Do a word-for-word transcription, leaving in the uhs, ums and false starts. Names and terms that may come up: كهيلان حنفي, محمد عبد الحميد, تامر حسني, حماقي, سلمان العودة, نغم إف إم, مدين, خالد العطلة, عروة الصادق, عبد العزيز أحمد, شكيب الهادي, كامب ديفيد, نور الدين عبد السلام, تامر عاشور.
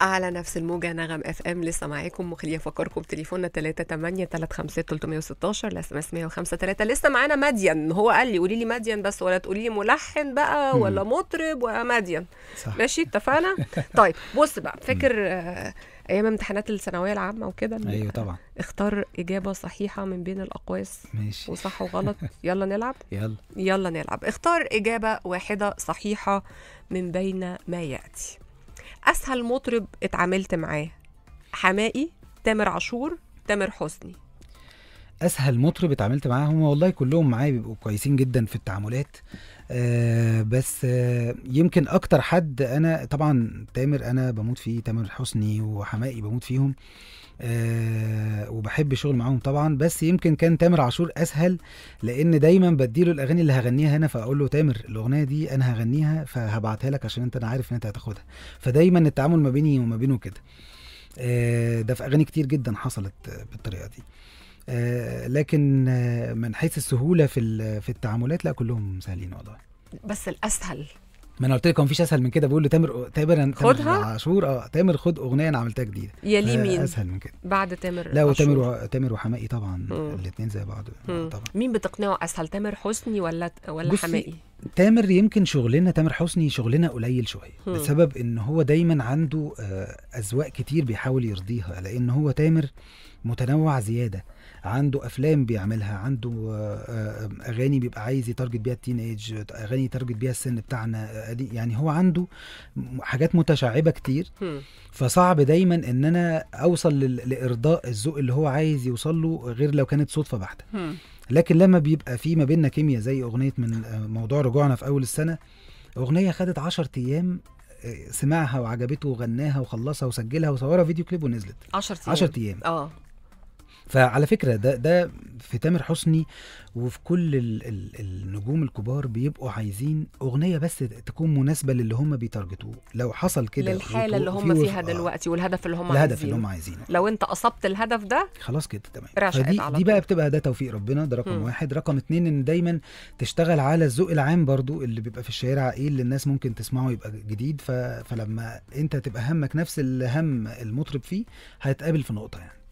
على نفس الموجة نغم إف إم. لسه معاكم وخليني أفكركم بتليفوننا ثلاثة ثمانية ثلاثة خمسة ثلاثمية وستاشر لا اس ام مية وخمسة تلاتة. لسه معانا مدين. هو قال لي قولي لي مدين بس ولا تقولي لي ملحن بقى ولا مطرب ومدين. ماشي اتفقنا. طيب بص بقى، فاكر ايام امتحانات الثانويه العامه وكده؟ ايوه طبعا. اختار اجابه صحيحه من بين الاقواس. ماشي. وصح وغلط. يلا نلعب. يلا يلا نلعب. اختار اجابه واحده صحيحه من بين ما ياتي. اسهل مطرب اتعاملت معاه، حماقي، تامر عاشور، تامر حسني. اسهل مطرب اتعاملت معاه، هم والله كلهم معايا بيبقوا كويسين جدا في التعاملات. آه بس آه يمكن اكتر حد انا طبعا تامر، انا بموت فيه، تامر حسني وحماقي بموت فيهم آه وبحب الشغل معاهم طبعا. بس يمكن كان تامر عاشور اسهل، لان دايما بديله الاغاني اللي هغنيها انا، فاقول له تامر الاغنيه دي انا هغنيها فهبعتها لك عشان انت، انا عارف ان انت هتاخدها. فدايما التعامل ما بيني وما بينه كده. آه ده في اغاني كتير جدا حصلت بالطريقه دي. آه لكن آه من حيث السهوله في في التعاملات، لا كلهم سهلين والله. بس الاسهل، ما انا قلت لك مفيش اسهل من كده. بقول له تامر تامر خدها عاشور، اه تامر خد اغنيه انا عملتها جديد. يلي مين اسهل من كده بعد تامر؟ لا، وتامر و... تامر وحماقي طبعا، الاثنين زي بعض طبعا. مين بتقنعه اسهل، تامر حسني ولا ولا حماقي؟ تامر يمكن شغلنا، تامر حسني شغلنا قليل شويه بسبب ان هو دايما عنده آه اذواق كتير بيحاول يرضيها، لان هو تامر متنوع زياده، عنده افلام بيعملها، عنده اغاني بيبقى عايز يتارجت بيها التين ايج، اغاني يتارجت بيها السن بتاعنا، يعني هو عنده حاجات متشعبه كتير. فصعب دايما ان انا اوصل لارضاء الذوق اللي هو عايز يوصل له، غير لو كانت صدفه بحته. لكن لما بيبقى في ما بيننا كيمياء، زي اغنيه من موضوع رجوعنا في اول السنه، اغنيه خدت عشرة ايام سمعها وعجبته وغناها وخلصها وسجلها وصورها فيديو كليب ونزلت. عشرة ايام. اه فعلى فكرة ده ده في تامر حسني وفي كل ال ال النجوم الكبار، بيبقوا عايزين أغنية بس تكون مناسبة للي هم بيتارجتوه. لو حصل كده للحالة اللي هم فيها دلوقتي والهدف اللي هم عايزينه، الهدف اللي هم عايزينه، لو أنت أصبت الهدف ده خلاص كده تمام. فدي دي بقى بتبقى ده توفيق ربنا، ده رقم م. واحد. رقم اتنين، إن دايما تشتغل على الذوق العام برضو اللي بيبقى في الشارع، إيه اللي الناس ممكن تسمعه يبقى جديد. فلما أنت تبقى همك نفس الهم المطرب فيه، هتقابل في نقطة يعني.